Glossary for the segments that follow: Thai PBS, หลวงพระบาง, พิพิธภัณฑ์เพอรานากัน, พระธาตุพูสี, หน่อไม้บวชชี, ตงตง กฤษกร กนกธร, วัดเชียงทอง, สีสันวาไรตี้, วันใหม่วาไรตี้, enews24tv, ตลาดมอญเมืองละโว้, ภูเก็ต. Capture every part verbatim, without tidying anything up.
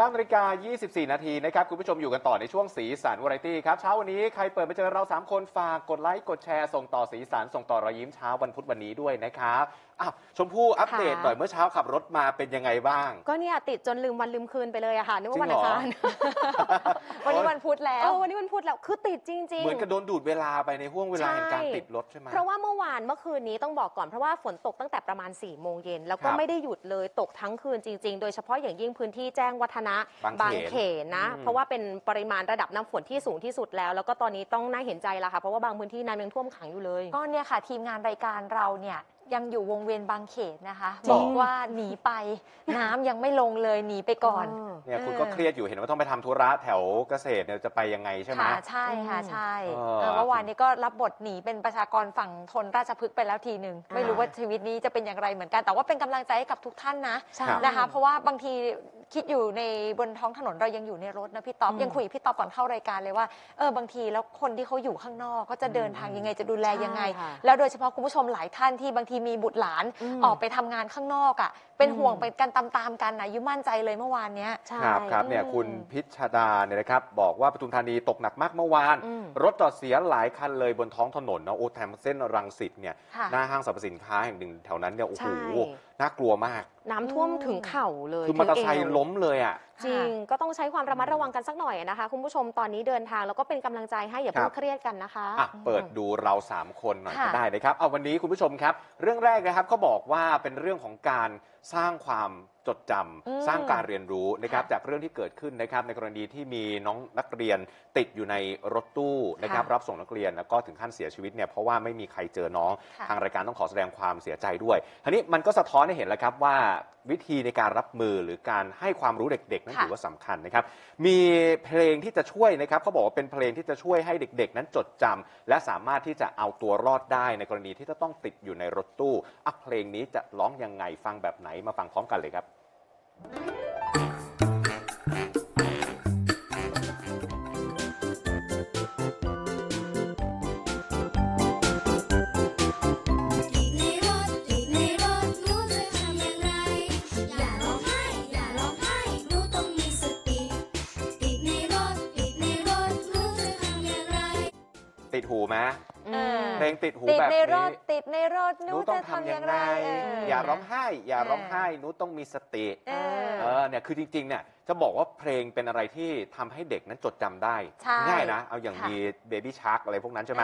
เก้านาฬิกายี่สิบสี่นาทีนะครับคุณผู้ชมอยู่กันต่อในช่วงสีสันวาไรตี้ครับเช้าวันนี้ใครเปิดมาเจอเราสามคนฝากกดไลค์กดแชร์ส่งต่อสีสันส่งต่อรอยยิ้มเช้าวันพุธวันนี้ด้วยนะครับอ้าวชมพู่อัปเดตหน่อยเมื่อเช้าขับรถมาเป็นยังไงบ้างก็เนี่ยติดจนลืมวันลืมคืนไปเลยอะค่ะนึกว่าวันอังคารวันนี้วันพุธแล้วเออวันนี้วันพุธแล้วคือติดจริงๆเหมือนกับโดนดูดเวลาไปในห่วงเวลาแห่งการติดรถใช่ไหมเพราะว่าเมื่อวานเมื่อคืนนี้ต้องบอกก่อนเพราะว่าฝนตกตั้งแต่ประมาณสี่โมงเย็นแล้วก็ไม่ได้หยุดเลยตกทั้งคืนจริงๆโดยเฉพาะอย่างยิ่งพื้นที่แจ้งวัฒนะบางเขนนะเพราะว่าเป็นปริมาณระดับน้ำฝนที่สูงที่สุดแล้วแล้วก็ตอนนี้ต้องน่าเห็นใจละค่ะเพราะว่าบางพื้นที่น้ำยังท่วมขังอยู่เลยก็เนี่ยค่ะทีมงานรายการเราเนี่ยยังอยู่วงเวียนบางเขนนะคะบอกว่าหนีไปน้ำยังไม่ลงเลยหนีไปก่อนเนี่ยคุณก็เครียดอยู่เห็นว่าต้องไปทำธุระแถวเกษตรเนี่ยจะไปยังไงใช่ไหมใช่ค่ะใช่เมื่อวานนี้ก็รับบทหนีเป็นประชากรฝั่งทนราชพฤกษ์ไปแล้วทีหนึ่งไม่รู้ว่าชีวิตนี้จะเป็นอย่างไรเหมือนกันแต่ว่าเป็นกำลังใจให้กับทุกท่านนะนะคะเพราะว่าบางทีคิดอยู่ในบนท้องถนนเรายังอยู่ในรถนะพี่ต๊อบยังคุยพี่ต๊อบก่อนเข้ารายการเลยว่าเออบางทีแล้วคนที่เขาอยู่ข้างนอกก็จะเดินทางยังไงจะดูแลยังไงแล้วโดยเฉพาะคุณผู้ชมหลายท่านที่บางทีมีบุตรหลานออกไปทำงานข้างนอกอ่ะเป็นห่วงเป็นกันตามๆกันนะยุ่มั่นใจเลยเมื่อวานเนี้ยครับครับเนี่ยคุณพิชดาเนี่ยนะครับบอกว่าปทุมธานีตกหนักมากเมื่อวานรถจอดเสียหลายคันเลยบนท้องถนนนะโอ้แถมเส้นรังสิตเนี่ยหน้าห้างสรรพสินค้าแห่งหนึ่งแถวนั้นเนี่ยโอ้โหน่ากลัวมากน้ำท่วมถึงเข่าเลยคือมอเตอร์ไซค์ล้มเลยอ่ะจริงก็ต้องใช้ความระมัดระวังกันสักหน่อยนะคะคุณผู้ชมตอนนี้เดินทางแล้วก็เป็นกำลังใจให้อย่าเพิ่งเครียดกันนะคะเปิดดูเราสามคนหน่อยก็ได้นะครับเอาวันนี้คุณผู้ชมครับเรื่องแรกนะครับเขาบอกว่าเป็นเรื่องของการสร้างความจดจำสร้างการเรียนรู้นะครับจากเรื่องที่เกิดขึ้นนะครับในกรณีที่มีน้องนักเรียนติดอยู่ในรถตู้นะครับรับส่งนักเรียนแล้วก็ถึงขั้นเสียชีวิตเนี่ยเพราะว่าไม่มีใครเจอน้องทางรายการต้องขอแสดงความเสียใจด้วยทีนี้มันก็สะท้อนให้เห็นแล้วครับว่าวิธีในการรับมือหรือการให้ความรู้เด็กๆนั้นถือว่าสำคัญนะครับมีเพลงที่จะช่วยนะครับเขาบอกว่าเป็นเพลงที่จะช่วยให้เด็กๆนั้นจดจำและสามารถที่จะเอาตัวรอดได้ในกรณีที่จะต้องติดอยู่ในรถตู้อักเพลงนี้จะร้องยังไงฟังแบบไหนมาฟังพร้อมกันเลยครับติดหูไหมเพลงติดหูแบบนี้ติดในรถนู้ต้องทำอย่างไรอย่าร้องไห้อย่าร้องไห้นู้ต้องมีสติเออเนี่ยคือจริงๆเนี่ยจะบอกว่าเพลงเป็นอะไรที่ทำให้เด็กนั้นจดจำได้ง่ายนะเอาอย่างมีเบบี้ชาร์กอะไรพวกนั้นใช่ไหม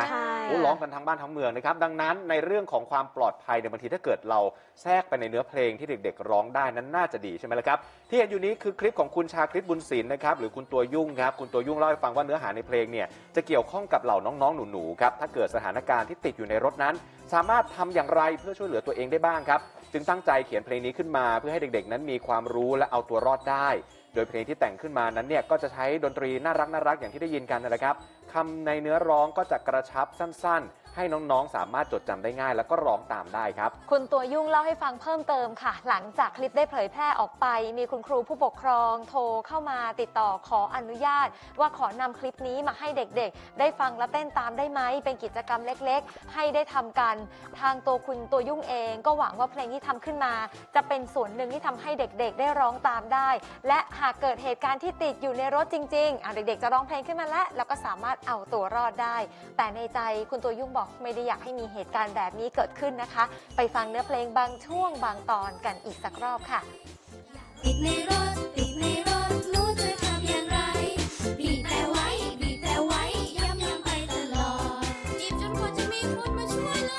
ร้องกันทั้งบ้านทั้งเมืองนะครับดังนั้นในเรื่องของความปลอดภัยเนี่ยบางทีถ้าเกิดเราแทรกไปในเนื้อเพลงที่เด็กๆร้องได้นั้นน่าจะดีใช่ไหมล่ะครับที่เห็นอยู่นี้คือคลิปของคุณชาคริตบุญศิลป์นะครับหรือคุณตัวยุ่งครับคุณตัวยุ่งเล่าให้ฟังว่าเนื้อหาในเพลงเนี่ยจะเกี่ยวข้องกับเหล่าน้องๆหนูๆครับถ้าเกิดสถานการณ์ที่ติดอยู่ในรถนั้นสามารถทำอย่างไรเพื่อช่วยเหลือตัวเองได้บ้างครับจึงตั้งใจเขียนเพลงนี้ขึ้นมาเพื่อให้เด็กๆนั้นมีความรู้และเอาตัวรอดได้โดยเพลงที่แต่งขึ้นมานั้นเนี่ยก็จะใช้ดนตรีน่ารักน่ารักอย่างที่ได้ยินกันนะครับคำในเนื้อร้องก็จะกระชับสั้นๆให้น้องๆสามารถจดจำได้ง่ายแล้วก็ร้องตามได้ครับคุณตัวยุ่งเล่าให้ฟังเพิ่มเติมค่ะหลังจากคลิปได้เผยแพร่ออกไปมีคุณครูผู้ปกครองโทรเข้ามาติดต่อขออนุญาตว่าขอนำคลิปนี้มาให้เด็กๆได้ฟังและเต้นตามได้ไหมเป็นกิจกรรมเล็กๆให้ได้ทำกันทางตัวคุณตัวยุ่งเองก็หวังว่าเพลงที่ทำขึ้นมาจะเป็นส่วนหนึ่งที่ทำให้เด็กๆได้ร้องตามได้และหากเกิดเหตุการณ์ที่ติดอยู่ในรถจริงๆเด็กๆจะร้องเพลงขึ้นมาแล้วแล้วก็สามารถเอาตัวรอดได้แต่ในใจคุณตัวยุ่งบอกไม่ได้อยากให้มีเหตุการณ์แบบนี้เกิดขึ้นนะคะไปฟังเนื้อเพลงบางช่วงบางตอนกันอีกสักรอบค่ะติดในรถติดในรถรู้จะทำอย่างไรบีบแต่ไว้บีบแต่ไว้ย้ำย้ำไปตลอดจีบจนกว่าจะมีคนมาช่วยเลย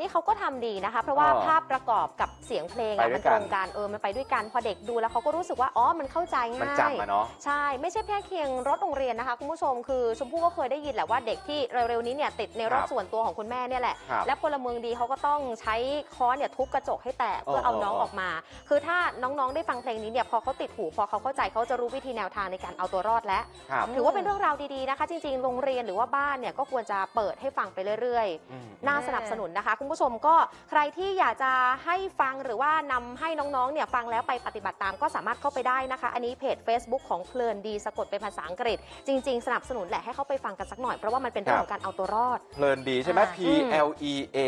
นี่เขาก็ทำดีนะคะเพราะว่าภาพประกอบกับเสียงเพลงมันตรงกันเออมันไปด้วยกันพอเด็กดูแล้วเขาก็รู้สึกว่าอ๋อมันเข้าใจง่ายมันจำอะเนาะใช่ไม่ใช่แค่เพียงรถโรงเรียนนะคะคุณผู้ชมคือชมพู่ก็เคยได้ยินแหละว่าเด็กที่เร็วๆนี้เนี่ยติดในรถส่วนตัวของคุณแม่เนี่ยแหละและพลเมืองดีเขาก็ต้องใช้ค้อนเนี่ยทุบกระจกให้แตกเพื่อเอาน้องออกมาคือถ้าน้องๆได้ฟังเพลงนี้เนี่ยพอเขาติดหูพอเขาเข้าใจเขาจะรู้วิธีแนวทางในการเอาตัวรอดแล้วถือว่าเป็นเรื่องราวดีๆนะคะจริงๆโรงเรียนหรือว่าบ้านเนี่ยก็ควรจะเปิดให้ฟังไปเรื่อยๆน่าสนับสนุนนะคะคุณผู้ ผู้ชมก็ใครที่อยากจะให้ฟังหรือว่านำให้น้องๆเนี่ยฟังแล้วไปปฏิบัติตามก็สามารถเข้าไปได้นะคะอันนี้เพจ Facebook ของเพลินดีสะกดเป็นภาษาอังกฤษจริงๆสนับสนุนแหละให้เข้าไปฟังกันสักหน่อยเพราะว่ามันเป็นเรื่องของการเอาตัวรอดเพลินดีใช่ไหม P L E A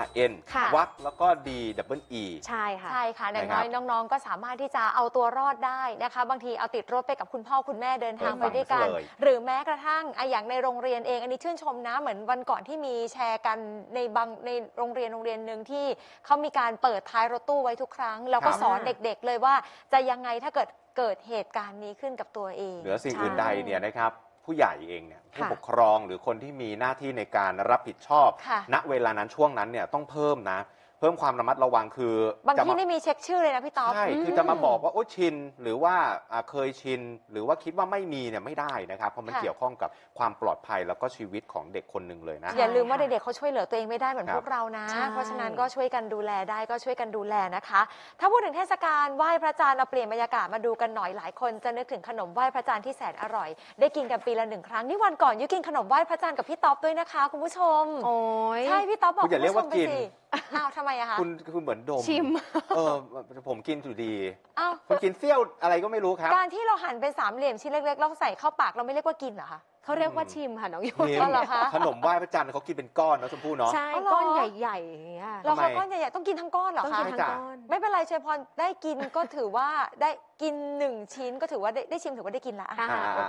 R N วักแล้วก็ D double E ใช่ค่ะใช่ค่ะอย่างน้อยน้องๆก็สามารถที่จะเอาตัวรอดได้นะคะบางทีเอาติดรถไปกับคุณพ่อคุณแม่เดินทางไปด้วยกันหรือแม้กระทั่งอย่างในโรงเรียนเองอันนี้ชื่นชมนะเหมือนวันก่อนที่มีแชร์กันในบางในโรงเรียนโรงเรียนหนึ่งที่เขามีการเปิดท้ายรถตู้ไว้ทุกครั้งแล้วก็สอนเด็กๆเลยว่าจะยังไงถ้าเกิดเกิดเหตุการณ์นี้ขึ้นกับตัวเองเหนือสิ่งอื่นใดเนี่ยนะครับผู้ใหญ่เองเนี่ยผู้ปกครองหรือคนที่มีหน้าที่ในการรับผิดชอบณเวลานั้นช่วงนั้นเนี่ยต้องเพิ่มนะเพิ่มความระมัดระวังคือบางที่ไม่มีเช็คชื่อเลยนะพี่ต๊อบใช่คือจะมาบอกว่าโอ้ชินหรือว่าเคยชินหรือว่าคิดว่าไม่มีเนี่ยไม่ได้นะครับเพราะมันเกี่ยวข้องกับความปลอดภัยแล้วก็ชีวิตของเด็กคนหนึ่งเลยนะอย่าลืมว่าเด็กๆเขาช่วยเหลือตัวเองไม่ได้เหมือนพวกเรานะเพราะฉะนั้นก็ช่วยกันดูแลได้ก็ช่วยกันดูแลนะคะถ้าพูดถึงเทศกาลไหว้พระจันทร์เราเปลี่ยนบรรยากาศมาดูกันหน่อยหลายคนจะนึกถึงขนมไหว้พระจันทร์ที่แสนอร่อยได้กินกันปีละหนึ่งครั้งนี่วันก่อนยุกินขนมไหว้พระจันทร์กับพี่ต๊อบด้วยนะคะคุณผู้ชมโอ้ยใช่พี่ต๊อบบอกคุณผู้ชมไปสิอ้าวทำไมอะคะคุณคือเหมือนดมชิมเออผมกินอยู่ดีอ้าวคุณกินเสี้ยวอะไรก็ไม่รู้ครับการที่เราหั่นเป็นสามเหลี่ยมชิ้นเล็กๆแล้วใส่เข้าปากเราไม่เรียกว่ากินเหรอคะเขาเรียกว่าชิมค่ะน้องยุ้ยก็เหรอคะขนมไหว้พระจันทร์เขากินเป็นก้อนเนาะชมพู่เนาะใช่ก้อนใหญ่ๆอย่างเงี้ยเราก้อนใหญ่ๆต้องกินทั้งก้อนเหรอคะไม่เป็นไรเชยพรได้กินก็ถือว่าได้กินหนึ่งชิ้นก็ถือว่าได้ชิมถือว่าได้กินล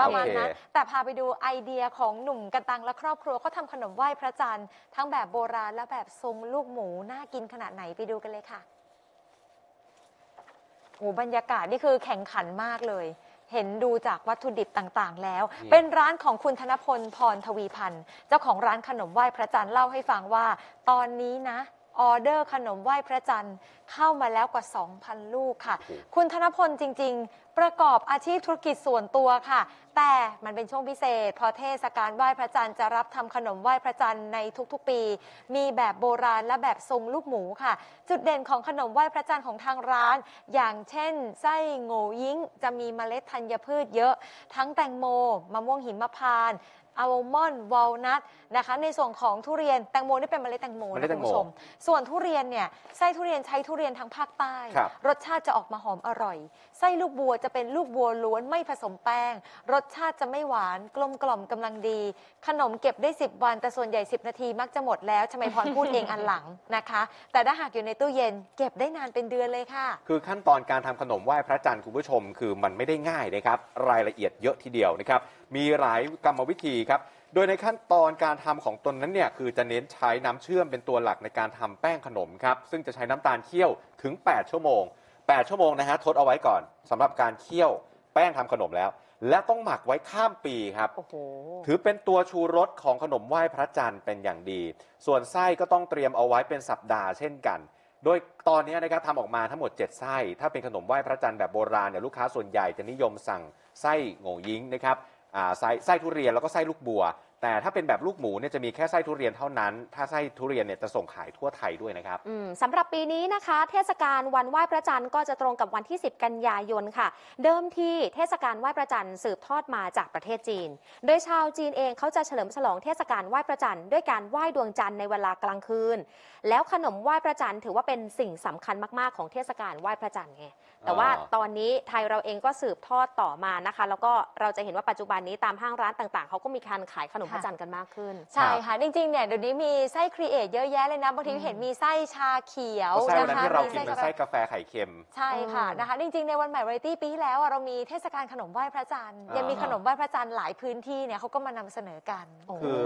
ะประมาณนั้นแต่พาไปดูไอเดียของหนุ่มกันตังและครอบครัวเขาทำขนมไหว้พระจันทร์ทั้งแบบโบราณและแบบทรงลูกหมูน่ากินขนาดไหนไปดูกันเลยค่ะโอ้บรรยากาศนี่คือแข่งขันมากเลยเห็นดูจากวัตถุดิบต่างๆแล้วเป็นร้านของคุณธนพลพรทวีพันธ์เจ้าของร้านขนมไหว้พระจันทร์เล่าให้ฟังว่าตอนนี้นะออเดอร์ขนมไหว้พระจันทร์เข้ามาแล้วกว่า สองพัน ลูกค่ะคุณธนพลจริงๆประกอบอาชีพธุรกิจส่วนตัวค่ะแต่มันเป็นช่วงพิเศษพอเทศกาลไหว้พระจันทร์จะรับทำขนมไหว้พระจันทร์ในทุกๆปีมีแบบโบราณและแบบทรงลูกหมูค่ะจุดเด่นของขนมไหว้พระจันทร์ของทางร้านอย่างเช่นไส้โง่ยิ้งจะมีเมล็ดธัญพืชเยอะทั้งแตงโมมะม่วงหิมพานต์อัลมอนด์วอลนัทนะคะในส่วนของทุเรียนแตงโมนี่เป็นเมล็ดแตงโมนะคุณผู้ชมส่วนทุเรียนเนี่ยไส้ทุเรียนใช้ทุเรียนทางภาคใต้รสชาติจะออกมาหอมอร่อยไส้ลูกบัวจะเป็นลูกบัวล้วนไม่ผสมแป้งรสชาติจะไม่หวานกลมกล่อมกำลังดีขนมเก็บได้สิบวันแต่ส่วนใหญ่สิบนาทีมักจะหมดแล้วชมัยพรพูดเองอันหลังนะคะแต่ถ้าหากอยู่ในตู้เย็นเก็บได้นานเป็นเดือนเลยค่ะคือขั้นตอนการทำขนมไหว้พระจันทร์คุณผู้ชมคือมันไม่ได้ง่ายนะครับรายละเอียดเยอะทีเดียวนะครับมีหลายกรรมวิธีครับโดยในขั้นตอนการทำของตนนั้นเนี่ยคือจะเน้นใช้น้ำเชื่อมเป็นตัวหลักในการทำแป้งขนมครับซึ่งจะใช้น้ำตาลเคี่ยวถึงแปดชั่วโมงแปดชั่วโมงนะฮะทดเอาไว้ก่อนสำหรับการเคี่ยวแป้งทำขนมแล้วและต้องหมักไว้ข้ามปีครับถือเป็นตัวชูรสของขนมไหว้พระจันทร์เป็นอย่างดีส่วนไส้ก็ต้องเตรียมเอาไว้เป็นสัปดาห์เช่นกันโดยตอนนี้นะครับทำออกมาทั้งหมดเจ็ดไส้ถ้าเป็นขนมไหว้พระจันทร์แบบโบราณเนี่ยลูกค้าส่วนใหญ่จะนิยมสั่งไส้โง่ยิ้งนะครับไส้ไส้ทุเรียนแล้วก็ไส้ลูกบัวแต่ถ้าเป็นแบบลูกหมูเนี่ยจะมีแค่ไส้ทุเรียนเท่านั้นถ้าไส้ทุเรียนเนี่ยจะส่งขายทั่วไทยด้วยนะครับสำหรับปีนี้นะคะเทศกาลวันไหว้พระจันทร์ก็จะตรงกับวันที่สิบกันยายนค่ะเดิมทีเทศกาลไหว้พระจันทร์สืบทอดมาจากประเทศจีนโดยชาวจีนเองเขาจะเฉลิมฉลองเทศกาลไหว้พระจันทร์ด้วยการไหว้ดวงจันทร์ในเวลากลางคืนแล้วขนมไหว้พระจันทร์ถือว่าเป็นสิ่งสำคัญมากๆของเทศกาลไหว้พระจันทร์ไงแต่ว่าตอนนี้ไทยเราเองก็สืบทอดต่อมานะคะแล้วก็เราจะเห็นว่าปัจจุบันนี้ตามห้างร้านต่างๆเขาก็มีการขายขนมพระจันทร์กันมากขึ้นใช่ค่ะจริงๆเนี่ยเดี๋ยวนี้มีไส้ครีเอทเยอะแยะเลยนะบางทีเห็นมีไส้ชาเขียวนะคะมีไส้กาแฟไส้กาแฟไข่เค็มใช่ค่ะนะคะจริงๆในวันใหม่วาไรตี้ปีที่แล้วเรามีเทศกาลขนมไหว้พระจันทร์ยังมีขนมไหว้พระจันทร์หลายพื้นที่เนี่ยเขาก็มานำเสนอกันคื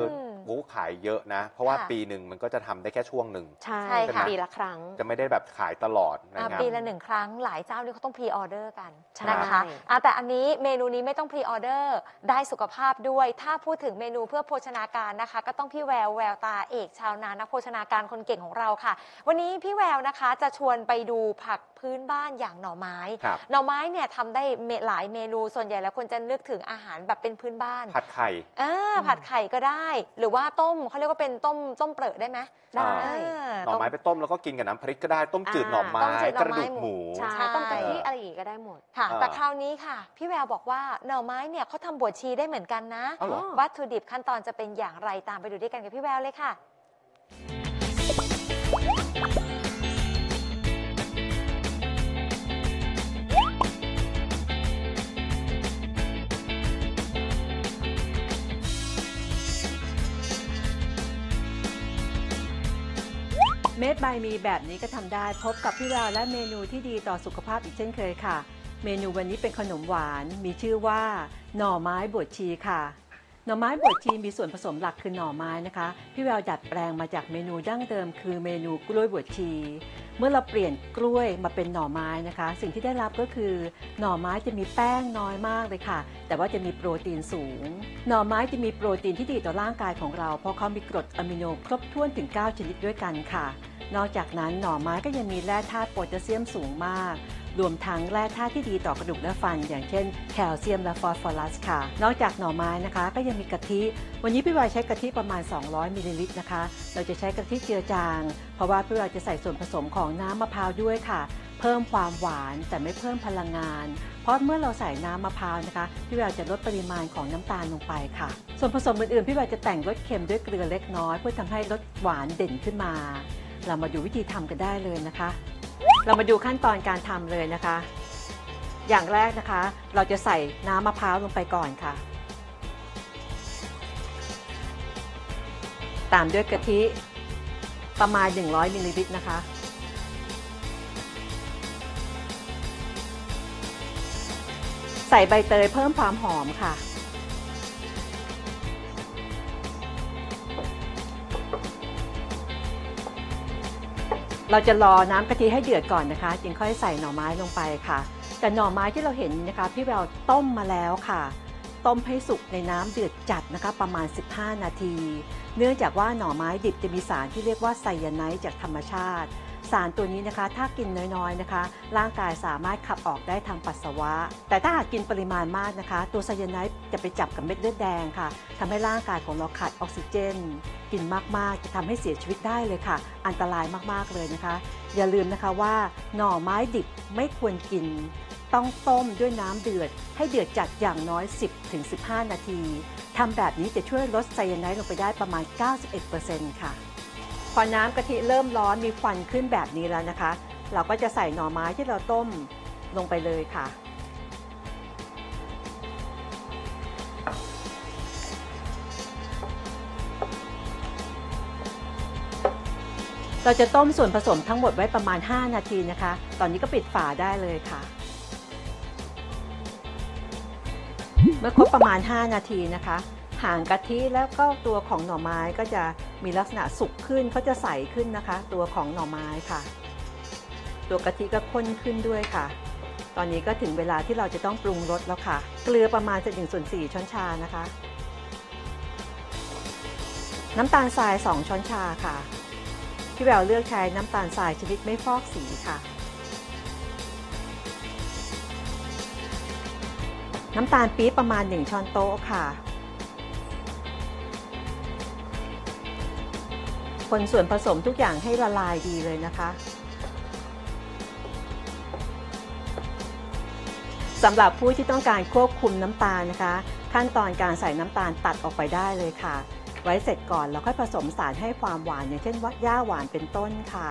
อบู๊ขายเยอะนะเพราะว่าปีหนึ่งมันก็จะทำได้แค่ช่วงหนึ่งใช่ค่ะปีละครั้งจะไม่ได้แบบขายตลอดนะครับปีละหนึ่งครั้งหลายเจ้านี่เขาต้องพรีออเดอร์กันนะคะแต่อันนี้เมนูนี้ไม่ต้องพรีออเดอร์ได้สุขภาพด้วยถ้าพูดถึงเมนูเพื่อโภชนาการนะคะก็ต้องพี่แววแววตาเอกชาวนานักโภชนาการคนเก่งของเราค่ะวันนี้พี่แววนะคะจะชวนไปดูผักพื้นบ้านอย่างหน่อไม้หน่อไม้เนี่ยทำได้หลายเมนูส่วนใหญ่แล้วคนจะนึกถึงอาหารแบบเป็นพื้นบ้านผัดไข่อ่าผัดไข่ก็ได้หรือว่าต้มเขาเรียกว่าเป็นต้มต้มเปลือกได้ไหมได้หน่อไม้ไปต้มแล้วก็กินกับน้ำพริกก็ได้ต้มจืดหน่อไม้กระดูกหมูใช่ต้มกะทิอะไรอย่างงี้ก็ได้หมดค่ะแต่คราวนี้ค่ะพี่แววบอกว่าหน่อไม้เนี่ยเขาทำบวชชีได้เหมือนกันนะวัตถุดิบขั้นตอนจะเป็นอย่างไรตามไปดูด้วยกันกับพี่แววเลยค่ะ Made by Me แบบนี้ก็ทำได้พบกับพี่แววและเมนูที่ดีต่อสุขภาพอีกเช่นเคยค่ะเมนูวันนี้เป็นขนมหวานมีชื่อว่าหน่อไม้บวชชีค่ะหน่อไม้บวชชีมีส่วนผสมหลักคือหน่อไม้นะคะพี่แววดัดแปลงมาจากเมนูดั้งเดิมคือเมนูกล้วยบวชชีเมื่อเราเปลี่ยนกล้วยมาเป็นหน่อไม้นะคะสิ่งที่ได้รับก็คือหน่อไม้จะมีแป้งน้อยมากเลยค่ะแต่ว่าจะมีโปรตีนสูงหน่อไม้จะมีโปรตีนที่ดีต่อร่างกายของเราเพราะเขามีกรดอะมิโนครบถ้วนถึงเก้าชนิดด้วยกันค่ะนอกจากนั้นหน่อไม้ก็ยังมีแร่ธาตุโพแทสเซียมสูงมากรวมทั้งแร่ธาตุที่ดีต่อกระดูกและฟันอย่างเช่นแคลเซียมและฟอสฟอรัสค่ะนอกจากหน่อไม้นะคะก็ยังมีกะทิวันนี้พี่วายใช้กะทิประมาณสองร้อยมิลลิลิตรนะคะเราจะใช้กะทิเจือจางเพราะว่าพี่วายจะใส่ส่วนผสมของน้ำมะพร้าวด้วยค่ะเพิ่มความหวานแต่ไม่เพิ่มพลังงานเพราะเมื่อเราใส่น้ำมะพร้าวนะคะพี่แววจะลดปริมาณของน้ำตาลลงไปค่ะส่วนผสมอื่นๆพี่แววจะแต่งรสเค็มด้วยเกลือเล็กน้อยเพื่อทำให้รสหวานเด่นขึ้นมาเรามาดูวิธีทำกันได้เลยนะคะเรามาดูขั้นตอนการทำเลยนะคะอย่างแรกนะคะเราจะใส่น้ำมะพร้าวลงไปก่อนค่ะตามด้วยกะทิประมาณหนึ่งร้อยมิลลิลิตรนะคะใส่ใบเตยเพิ่มความหอมค่ะเราจะรอน้ำกะทิให้เดือดก่อนนะคะจึงค่อยใส่หน่อไม้ลงไปค่ะแต่หน่อไม้ที่เราเห็นนะคะพี่แววต้มมาแล้วค่ะต้มให้สุกในน้ำเดือดจัดนะคะประมาณสิบห้านาทีเนื่องจากว่าหน่อไม้ดิบจะมีสารที่เรียกว่าไซยาไนด์จากธรรมชาติสารตัวนี้นะคะถ้ากินน้อยๆนะคะร่างกายสามารถขับออกได้ทางปัสสาวะแต่ถ้าหากกินปริมาณมากนะคะตัวไซยาไนด์จะไปจับกับเม็ดเลือดแดงค่ะทำให้ร่างกายของเราขาดออกซิเจนกินมากๆจะทำให้เสียชีวิตได้เลยค่ะอันตรายมากๆเลยนะคะอย่าลืมนะคะว่าหน่อไม้ดิบไม่ควรกินต้องต้มด้วยน้ำเดือดให้เดือดจัดอย่างน้อย สิบถึงสิบห้า นาทีทำแบบนี้จะช่วยลดไซยาไนด์ลงไปได้ประมาณ เก้าสิบเอ็ดเปอร์เซ็นต์ ค่ะพอน้ำกะทิเริ่มร้อนมีควันขึ้นแบบนี้แล้วนะคะเราก็จะใส่หน่อไม้ที่เราต้มลงไปเลยค่ะเราจะต้มส่วนผสมทั้งหมดไว้ประมาณห้านาทีนะคะตอนนี้ก็ปิดฝาได้เลยค่ะเมื่อครบประมาณห้านาทีนะคะหางกะทิแล้วก็ตัวของหน่อไม้ก็จะมีลักษณะสุกขึ้นเขาจะใสขึ้นนะคะตัวของหน่อไม้ค่ะตัวกะทิก็ข้นขึ้นด้วยค่ะตอนนี้ก็ถึงเวลาที่เราจะต้องปรุงรสแล้วค่ะเกลือประมาณหนึ่งส่วนสี่ช้อนชานะคะน้ำตาลทรายสองช้อนชาค่ะพี่แววเลือกใช้น้ำตาลทรายชนิดไม่ฟอกสีค่ะน้ำตาลปี๊บประมาณหนึ่งช้อนโต๊ะค่ะคนส่วนผสมทุกอย่างให้ละลายดีเลยนะคะสำหรับผู้ที่ต้องการควบคุมน้ำตาลนะคะขั้นตอนการใส่น้ำตาลตัดออกไปได้เลยค่ะไว้เสร็จก่อนแล้วค่อยผสมสารให้ความหวานอย่างเช่นว่าหญ้าหวานเป็นต้นค่ะ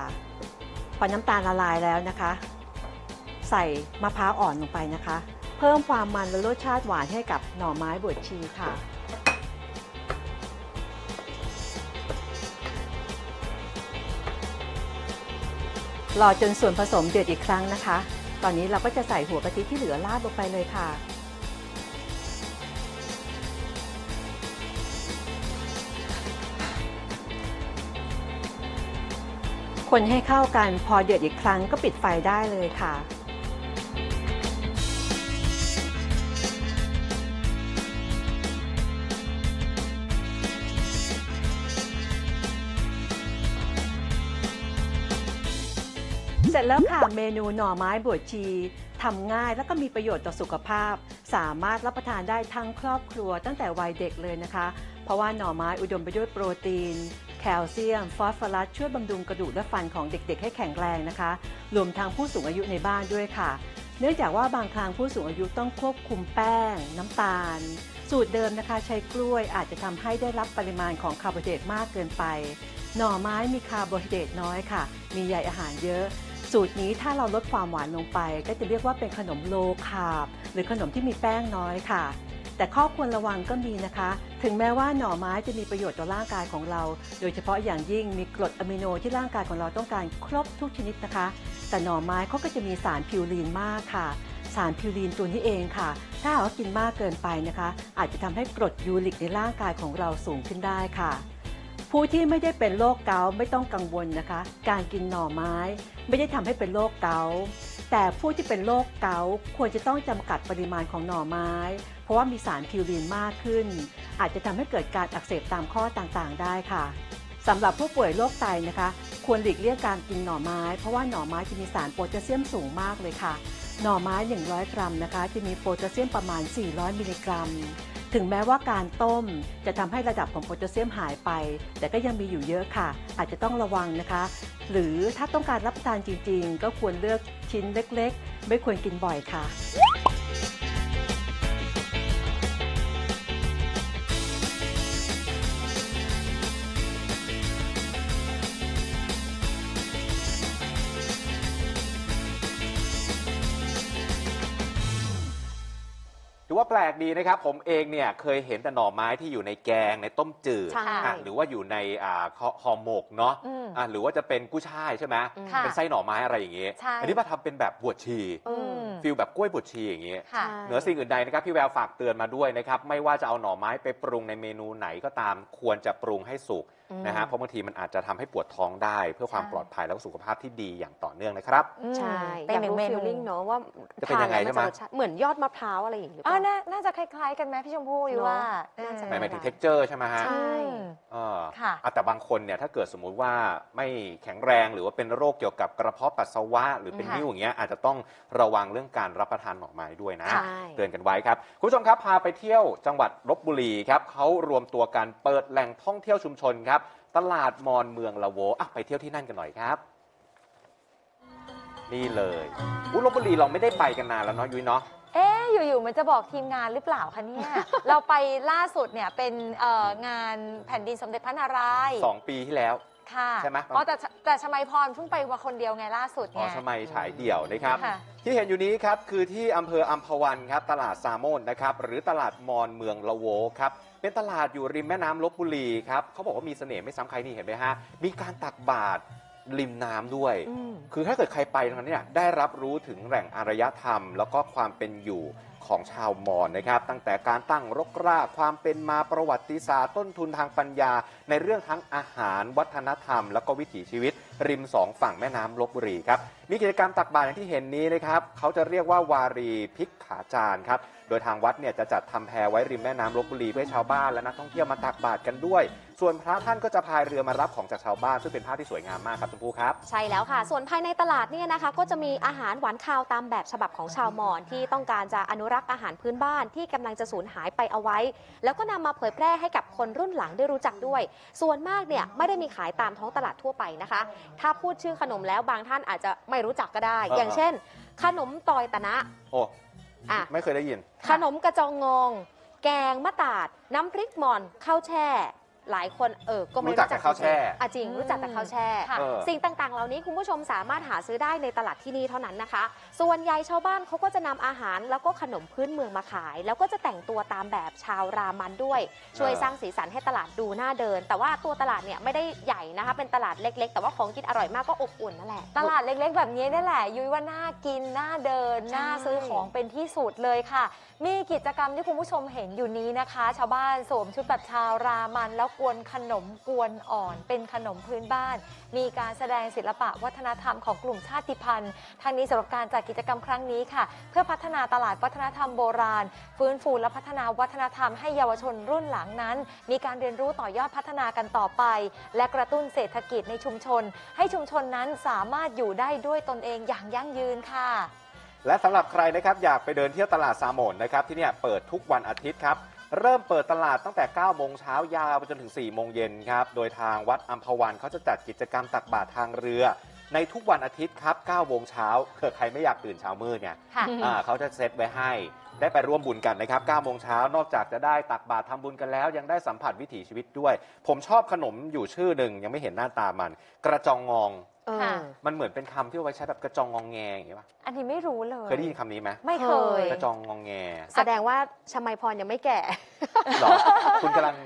พอน้ำตาลละลายแล้วนะคะใส่มะพร้าวอ่อนลงไปนะคะเพิ่มความมันและรสชาติหวานให้กับหน่อไม้บวชชีค่ะรอจนส่วนผสมเดือดอีกครั้งนะคะตอนนี้เราก็จะใส่หัวกะทิที่เหลือราดลงไปเลยค่ะคนให้เข้ากันพอเดือดอีกครั้งก็ปิดไฟได้เลยค่ะเสร็จแล้วค่ะเมนูหน่อไม้บวชชีทำง่ายแล้วก็มีประโยชน์ต่อสุขภาพสามารถรับประทานได้ทั้งครอบครัวตั้งแต่วัยเด็กเลยนะคะเพราะว่าหน่อไม้อุดมไปด้วยโปรตีนแคลเซียมฟอสฟอรัสช่วยบำรุงกระดูกและฟันของเด็กๆให้แข็งแรงนะคะรวมทั้งผู้สูงอายุในบ้านด้วยค่ะเนื่องจากว่าบางครั้งผู้สูงอายุต้องควบคุมแป้งน้ำตาลสูตรเดิมนะคะใช้กล้วยอาจจะทำให้ได้รับปริมาณของคาร์โบไฮเดรตมากเกินไปหน่อไม้มีคาร์โบไฮเดรตน้อยค่ะมีใยอาหารเยอะสูตรนี้ถ้าเราลดความหวานลงไปก็จะเรียกว่าเป็นขนมโลว์คาร์บหรือขนมที่มีแป้งน้อยค่ะแต่ แต่ข้อควรระวังก็มีนะคะถึงแม้ว่าหน่อไม้จะมีประโยชน์ต่อร่างกายของเราโดยเฉพาะอย่างยิ่งมีกรดอะมิโนที่ร่างกายของเราต้องการครบทุกชนิดนะคะแต่หน่อไม้เขาก็จะมีสารพิวรีนมากค่ะสารพิวรีนตัวนี้เองค่ะถ้าหากว่ากินมากเกินไปนะคะอาจจะทำให้กรดยูริกในร่างกายของเราสูงขึ้นได้ค่ะผู้ที่ไม่ได้เป็นโรคเกาต์ไม่ต้องกังวลนะคะการกินหน่อไม้ไม่ได้ทำให้เป็นโรคเกาต์แต่ผู้ที่เป็นโรคเกาต์ควรจะต้องจำกัดปริมาณของหน่อไม้เพราะว่ามีสารพิวรีนมากขึ้นอาจจะทำให้เกิดการอักเสบตามข้อต่างๆได้ค่ะสำหรับผู้ป่วยโรคไตนะคะควรหลีกเลี่ยงการกินหน่อไม้เพราะว่าหน่อไม้จะมีสารโพแทสเซียมสูงมากเลยค่ะหน่อไม้หนึ่งร้อยกรัมนะคะจะมีโพแทสเซียมประมาณสี่ร้อยมิลลิกรัมถึงแม้ว่าการต้มจะทำให้ระดับของโพแทสเซียมหายไปแต่ก็ยังมีอยู่เยอะค่ะอาจจะต้องระวังนะคะหรือถ้าต้องการรับประทานจริงๆก็ควรเลือกชิ้นเล็กๆไม่ควรกินบ่อยค่ะถือว่าแปลกดีนะครับผมเองเนี่ยเคยเห็นแต่หน่อไม้ที่อยู่ในแกงในต้มจืดหรือว่าอยู่ในห่อหมกเนาะหรือว่าจะเป็นกุ้ยช่ายใช่ไหมเป็นไส้หน่อไม้อะไรอย่างเงี้ยอันนี้มาทำเป็นแบบบวชชีฟิลแบบกล้วยบวชชีอย่างเงี้ยเหนือสิ่งอื่นใดนะครับพี่แววฝากเตือนมาด้วยนะครับไม่ว่าจะเอาหน่อไม้ไปปรุงในเมนูไหนก็ตามควรจะปรุงให้สุกนะฮะเพราะบางทีมันอาจจะทำให้ปวดท้องได้เพื่อความปลอดภัยและสุขภาพที่ดีอย่างต่อเนื่องนะครับใช่แต่หนึ่งเมนูลิ่งเนาะว่าจะเป็นยังไงใช่ไหมเหมือนยอดมะพร้าวอะไรอย่างเงี้ยน่าจะคล้ายๆกันไหมพี่ชมพู่อยู่ว่าหมายถึง texture ใช่ไหมฮะใช่ค่ะแต่บางคนเนี่ยถ้าเกิดสมมุติว่าไม่แข็งแรงหรือว่าเป็นโรคเกี่ยวกับกระเพาะปัสสาวะหรือเป็นนิ่วอย่างเงี้ยอาจจะต้องระวังเรื่องการรับประทานหน่อไม้ด้วยนะเตือนกันไว้ครับคุณผู้ชมครับพาไปเที่ยวจังหวัดลพบุรีครับเขารวมตัวกันเปิดแหล่งท่องเที่ยวชุมชนครับตลาดมอนเมืองละโวอ่ะไปเที่ยวที่นั่นกันหน่อยครับนี่เลยอุ๊ยลพบุรีเราไม่ได้ไปกันนานแล้วเนาะยุ้ยเนาะเอ๊ะอยู่ๆมันจะบอกทีมงานหรือเปล่าคะเนี่ย เราไปล่าสุดเนี่ยเป็นงานแผ่นดินสมเด็จพระนารายณ์สองปีที่แล้วใช่ไหมอ๋อแต่แต่ชมัยพรเพิ่งไปมาคนเดียวไงล่าสุดไงอ๋อชมัยฉายเดี่ยวนะครับที่เห็นอยู่นี้ครับคือที่อำเภออัมพวันครับตลาดซาโมนนะครับหรือตลาดมอนเมืองละโวครับเป็นตลาดอยู่ริมแม่น้ำลพบุรีครับเขาบอกว่ามีเสน่ห์ไม่ซ้ำใครนี่เห็นไหมฮะมีการตักบาตรริมน้ำด้วยคือถ้าเกิดใครไปตรงนั้นเนี่ยได้รับรู้ถึงแหล่งอารยธรรมแล้วก็ความเป็นอยู่ของชาวมอญนะครับตั้งแต่การตั้งรกรากความเป็นมาประวัติศาสตร์ต้นทุนทางปัญญาในเรื่องทั้งอาหารวัฒนธรรมแล้วก็วิถีชีวิตริมสองฝั่งแม่น้ำลพบุรีครับมีกิจกรรมตักบาตรอย่างที่เห็นนี้นะครับเขาจะเรียกว่าวารีพิกขาจารย์ครับโดยทางวัดเนี่ยจะจัดทำแพไว้ริมแม่น้ำลพบุรีเพื่อชาวบ้านและนักท่องเที่ยวมาตักบาตรกันด้วยส่วนพระท่านก็จะพายเรือมารับของจากชาวบ้านซึ่งเป็นภาพที่สวยงามมากครับชมพู่ครับใช่แล้วค่ะส่วนภายในตลาดเนี่ยนะคะก็จะมีอาหารหวานคาวตามแบบฉบับของชาวมอญที่ต้องการจะอนุรักษ์อาหารพื้นบ้านที่กำลังจะสูญหายไปเอาไว้แล้วก็นำมาเผยแพร่ให้กับคนรุ่นหลังได้รู้จักด้วยส่วนมากเนี่ยไม่ได้มีขายตามท้องตลาดทั่วไปนะคะถ้าพูดชื่อขนมแล้วบางท่านอาจจะไม่รู้จักก็ได้อย่างเช่นขนมตอยตะนะโอ้ไม่เคยได้ยินขนมกระจองงองแกงมะตาดน้ำพริกหม่อนข้าวแช่หลายคนเออก็ไม่รู้จักแต่ข้าวแช่จริงรู้จักแต่ข้าวแช่สิ่งต่างๆเหล่านี้คุณผู้ชมสามารถหาซื้อได้ในตลาดที่นี่เท่านั้นนะคะส่วนใหญ่ชาวบ้านเขาก็จะนำอาหารแล้วก็ขนมพื้นเมืองมาขายแล้วก็จะแต่งตัวตามแบบชาวรามันด้วยช่วยสร้างสีสันให้ตลาดดูน่าเดินแต่ว่าตัวตลาดเนี่ยไม่ได้ใหญ่นะคะเป็นตลาดเล็กๆแต่ว่าของกินอร่อยมากก็อบอุ่นนั่นแหละตลาดเล็กๆแบบนี้นี่แหละยุ้ยว่าน่ากินน่าเดินน่าซื้อของเป็นที่สุดเลยค่ะมีกิจกรรมที่คุณผู้ชมเห็นอยู่นี้นะคะชาวบ้านสวมชุดแบบชาวรามันแล้วกวนขนมกวนอ่อนเป็นขนมพื้นบ้านมีการแสดงศิลปะวัฒนธรรมของกลุ่มชาติพันธุ์ทางนี้สำหรับการจัดกิจกรรมครั้งนี้ค่ะเพื่อพัฒนาตลาดวัฒนธรรมโบราณฟื้นฟูและพัฒนาวัฒนธรรมให้เยาวชนรุ่นหลังนั้นมีการเรียนรู้ต่อยอดพัฒนากันต่อไปและกระตุ้นเศรษฐกิจในชุมชนให้ชุมชนนั้นสามารถอยู่ได้ด้วยตนเองอย่างยั่งยืนค่ะและสำหรับใครนะครับอยากไปเดินเที่ยวตลาดซาโมนนะครับที่นี่เปิดทุกวันอาทิตย์ครับเริ่มเปิดตลาดตั้งแต่เก้าโมงเช้ายาวไปจนถึงสี่โมงเย็นครับโดยทางวัดอัมพวันเขาจะจัดกิจกรรมตักบาตรทางเรือในทุกวันอาทิตย์ครับเก้าโมงเช้าเผื่อใครไม่อยากตื่นเช้ามืดเนี่ยเขาจะเซ็ตไว้ให้ได้ไปร่วมบุญกันนะครับเก้าโมงเช้านอกจากจะได้ตักบาตรทำบุญกันแล้วยังได้สัมผัสวิถีชีวิตด้วยผมชอบขนมอยู่ชื่อหนึ่งยังไม่เห็นหน้าตามันกระจองงอง มันเหมือนเป็นคำที่เอาไว้ใช้แบบกระจองงองแงอย่างนี้ป่ะอันนี้ไม่รู้เลยเคยได้ยินคำนี้ไหมไม่เคยกระจองงองแงแสดงว่าชมัยพรยังไม่แก่หรอคุณกำลัง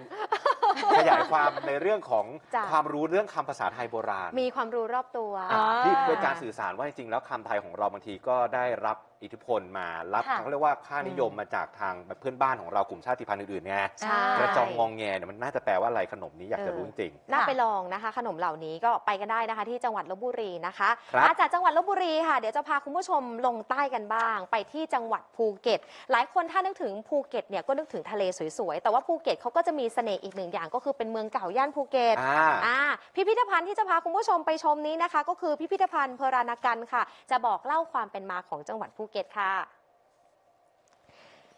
ขยายความในเรื่องของความรู้เรื่องคำภาษาไทยโบราณมีความรู้รอบตัวที่เป็นการสื่อสารว่าจริงๆแล้วคำไทยของเราบางทีก็ได้รับอิทธิพลมารับเขาเรียกว่าค่านิยมมาจากทางเพื่อนบ้านของเรากลุ่มชาติพันธุ์อื่นๆไงกระจองงองแงเนี่ยมันน่าจะแปลว่าอะไรขนมนี้อยากจะรู้จริงน่าไปลองนะคะขนมเหล่านี้ก็ไปกันได้นะคะที่จังหวัดลพบุรีนะคะจากจังหวัดลพบุรีค่ะเดี๋ยวจะพาคุณผู้ชมลงใต้กันบ้างไปที่จังหวัดภูเก็ตหลายคนถ้านึกถึงภูเก็ตเนี่ยก็นึกถึงทะเลสวยๆแต่ว่าภูเก็ตเขาก็จะมีเสน่ห์อีกหนึ่งอย่างก็คือเป็นเมืองเก่าย่านภูเก็ตพิพิธภัณฑ์ที่จะพาคุณผู้ชมไปชมนี้นะคะก็คือพิพิธภัณฑ์เพรานากันค่ะจะบอกเล่าความเป็นมาของจังหวัดภูเก็ตค่ะ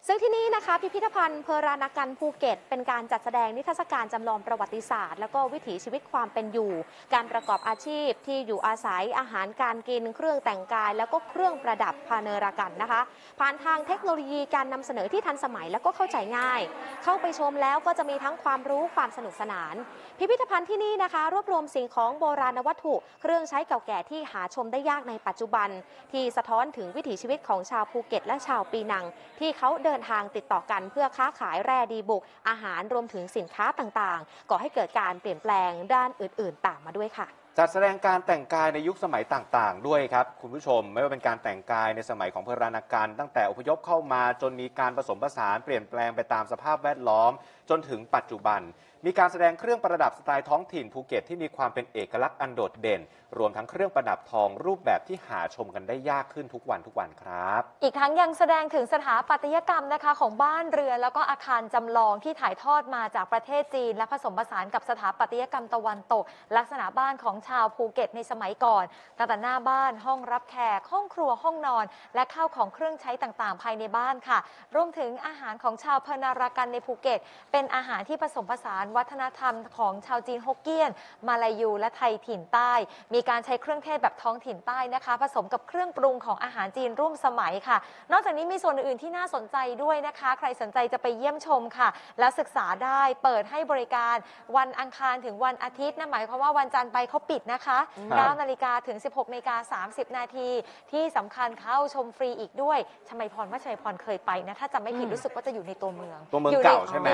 ซึ่งที่นี่นะคะพิพิธภัณฑ์เพรานากันภูเก็ตเป็นการจัดแสดงนิทรรศการจำลองประวัติศาสตร์และก็วิถีชีวิตความเป็นอยู่การประกอบอาชีพที่อยู่อาศัยอาหารการกินเครื่องแต่งกายแล้วก็เครื่องประดับเพรานากันนะคะผ่านทางเทคโนโลยีการนำเสนอที่ทันสมัยและก็เข้าใจง่ายเข้าไปชมแล้วก็จะมีทั้งความรู้ความสนุกสนานพิพิธภัณฑ์ที่นี่นะคะรวบรวมสิ่งของโบราณวัตถุเครื่องใช้เก่าแก่ที่หาชมได้ยากในปัจจุบันที่สะท้อนถึงวิถีชีวิตของชาวภูเก็ตและชาวปีนังที่เขาเดินทางติดต่อกันเพื่อค้าขายแร่ดีบุกอาหารรวมถึงสินค้าต่างๆก่อให้เกิดการเปลี่ยนแปลงด้านอื่นๆตามมาด้วยค่ะจัดแสดงการแต่งกายในยุคสมัยต่างๆด้วยครับคุณผู้ชมไม่ว่าเป็นการแต่งกายในสมัยของเพรานากันตั้งแต่อพยพเข้ามาจนมีการผสมผสานเปลี่ยนแปลงไปตามสภาพแวดล้อมจนถึงปัจจุบันมีการแสดงเครื่องประดับสไตล์ท้องถิ่นภูเก็ตที่มีความเป็นเอกลักษณ์อันโดดเด่นรวมทั้งเครื่องประดับทองรูปแบบที่หาชมกันได้ยากขึ้นทุกวันทุกวันครับอีกทั้งยังแสดงถึงสถาปัตยกรรมนะคะของบ้านเรือนแล้วก็อาคารจำลองที่ถ่ายทอดมาจากประเทศจีนและผสมผสานกับสถาปัตยกรรมตะวันตกลักษณะบ้านของชาวภูเก็ตในสมัยก่อนตั้งแต่หน้าบ้านห้องรับแขกห้องครัวห้องนอนและข้าวของเครื่องใช้ต่างๆภายในบ้านค่ะรวมถึงอาหารของชาวเพรานากันในภูเก็ตเป็นอาหารที่ผสมผสานวัฒนธรรมของชาวจีนฮกเกี้ยนมาลายูและไทยถิ่นใต้มีการใช้เครื่องเทศแบบท้องถิ่นใต้นะคะผสมกับเครื่องปรุงของอาหารจีนร่วมสมัยค่ะนอกจากนี้มีส่วนอื่นที่น่าสนใจด้วยนะคะใครสนใจจะไปเยี่ยมชมค่ะและศึกษาได้เปิดให้บริการวันอังคารถึงวันอาทิตย์นั่นหมายความว่าวันจันทร์ไปเขาปิดนะคะเก้านาฬิกาถึงสิบหกนาฬิกาสามสิบนาทีที่สำคัญเข้าชมฟรีอีกด้วยชมัยพรว่าชมัยพรเคยไปนะถ้าจำไม่ผิดรู้สึกว่าจะอยู่ในตัวเมืองตัวเมืองเก่าใช่ไหม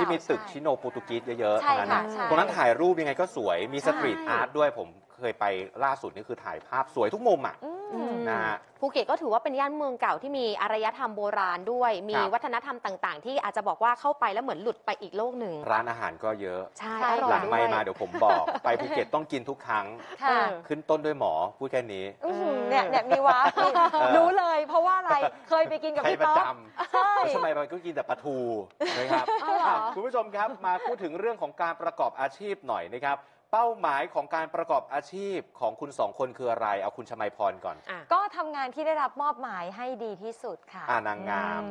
ที่มีตึกชิโนโปรตุกีสเยอะๆตรงนั้นถ่ายรูปยังไงก็สวยมีสตรีทอาร์ตด้วยผมเคยไปล่าสุดนี่คือถ่ายภาพสวยทุกมุมอ่ะนะฮะภูเก็ตก็ถือว่าเป็นย่านเมืองเก่าที่มีอารยธรรมโบราณด้วยมีวัฒนธรรมต่างๆที่อาจจะบอกว่าเข้าไปแล้วเหมือนหลุดไปอีกโลกหนึ่งร้านอาหารก็เยอะใช่หลังไม่มาเดี๋ยวผมบอกไปภูเก็ตต้องกินทุกครั้งขึ้นต้นด้วยหมอพูดแค่นี้เนี่ยเนี่ยมีว้ารู้เลยเพราะว่าอะไรเคยไปกินกับพี่ต๊อกใช่สมัยมันก็กินแต่ปลาทูนะครับคุณผู้ชมครับมาพูดถึงเรื่องของการประกอบอาชีพหน่อยนะครับเป้าหมายของการประกอบอาชีพของคุณสองคนคืออะไรเอาคุณชมัยพรก่อนก็ทำงานที่ได้รับมอบหมายให้ดีที่สุดค่ะนางงาม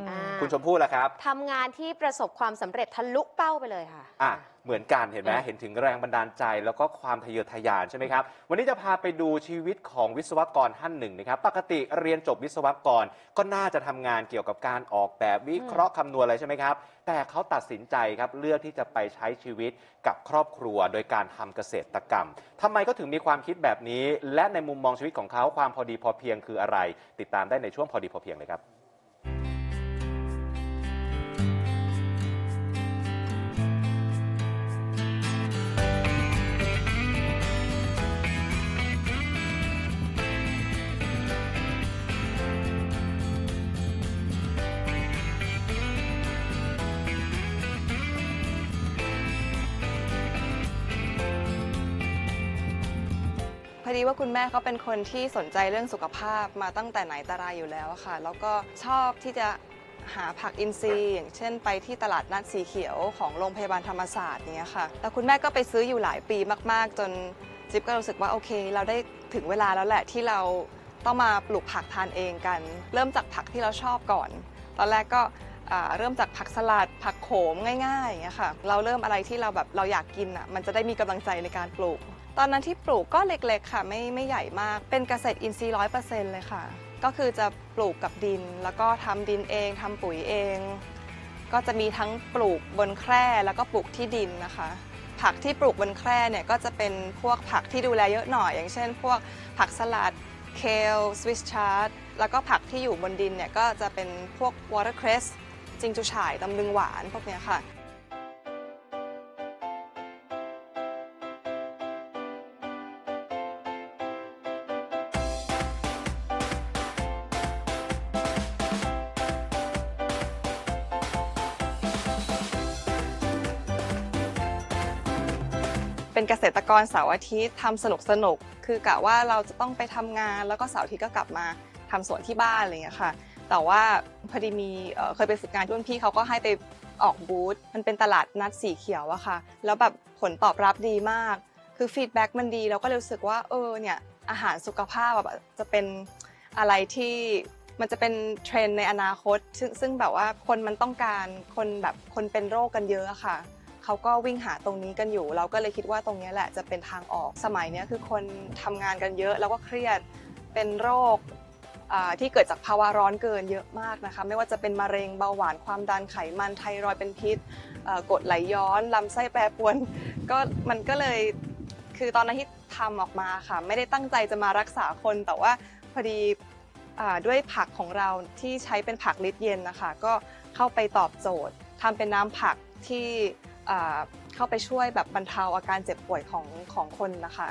คุณชมพู่ล่ะครับทำงานที่ประสบความสำเร็จทะลุเป้าไปเลยค่ะอ่ะเหมือนกันเห็นไหมเห็นถึงแรงบันดาลใจแล้วก็ความทะเยอทะยานใช่ไหมครับวันนี้จะพาไปดูชีวิตของวิศวกรท่านหนึ่งนะครับปกติเรียนจบวิศวกรก็น่าจะทำงานเกี่ยวกับการออกแบบวิเคราะห์คำนวณอะไรใช่ไหมครับแต่เขาตัดสินใจครับเลือกที่จะไปใช้ชีวิตกับครอบครัวโดยการทำเกษตรกรรมทำไมก็ถึงมีความคิดแบบนี้และในมุมมองชีวิตของเขาความพอดีพอเพียงคืออะไรติดตามได้ในช่วงพอดีพอเพียงเลยครับพอดีว่าคุณแม่เขาเป็นคนที่สนใจเรื่องสุขภาพมาตั้งแต่ไหนแต่ไรอยู่แล้วค่ะแล้วก็ชอบที่จะหาผักอินทรีย์อย่างเช่นไปที่ตลาดนัดสีเขียวของโรงพยาบาลธรรมศาสตร์เนี่ยค่ะแต่คุณแม่ก็ไปซื้ออยู่หลายปีมากๆจนจิ๊บก็รู้สึกว่าโอเคเราได้ถึงเวลาแล้วแหละที่เราต้องมาปลูกผักทานเองกันเริ่มจากผักที่เราชอบก่อนตอนแรกก็เริ่มจากผักสลัดผักโขมง่ายๆอย่างเงี้ยค่ะเราเริ่มอะไรที่เราแบบเราอยากกินอ่ะมันจะได้มีกำลังใจในการปลูกตอนนั้นที่ปลูกก็เล็กๆค่ะไม่ไม่ใหญ่มากเป็นเกษตรอินทรีย์ร้อยเปอร์เซ็นต์เลยค่ะก็คือจะปลูกกับดินแล้วก็ทำดินเองทำปุ๋ยเองก็จะมีทั้งปลูกบนแคร่แล้วก็ปลูกที่ดินนะคะ ผักที่ปลูกบนแคร่เนี่ยก็จะเป็นพวกผักที่ดูแลเยอะหน่อยอย่างเช่นพวกผักสลัดเคลสวิสชาร์ดแล้วก็ผักที่อยู่บนดินเนี่ยก็จะเป็นพวกวอเตอร์เครสจิงจูฉ่ายตำลึงหวานพวกนี้ค่ะเป็นเกษตรกรเสาร์อาทิตย์ทำสนุกสนุกคือกะว่าเราจะต้องไปทำงานแล้วก็เสาร์อาทิตย์ก็กลับมาทำสวนที่บ้านอะไรอย่างเงี้ยค่ะแต่ว่าพอดีมีเคยไปฝึกงานรุ่นพี่เขาก็ให้ไปออกบูธมันเป็นตลาดนัดสีเขียวอะค่ะแล้วแบบผลตอบรับดีมากคือฟีดแบ็กมันดีเราก็รู้สึกว่าเออเนี่ยอาหารสุขภาพแบบจะเป็นอะไรที่มันจะเป็นเทรนด์ในอนาคตซึ่งแบบว่าคนมันต้องการคนแบบคนเป็นโรคกันเยอะค่ะเขาก็วิ่งหาตรงนี้กันอยู่เราก็เลยคิดว่าตรงนี้แหละจะเป็นทางออกสมัยนี้คือคนทำงานกันเยอะแล้วก็เครียดเป็นโรคที่เกิดจากภาวะร้อนเกินเยอะมากนะคะไม่ว่าจะเป็นมะเร็งเบาหวานความดันไขมันไทรอยด์เป็นพิษกรดไหลย้อนลำไส้แปรปรวนก็มันก็เลยคือตอนนั้นที่ทำออกมาค่ะไม่ได้ตั้งใจจะมารักษาคนแต่ว่าพอดีด้วยผักของเราที่ใช้เป็นผักลิตรเย็นนะคะก็เข้าไปตอบโจทย์ทำเป็นน้ำผักที่เข้าไปช่วยแบบบรรเทาอาการเจ็บป่วยของของคนนะคะ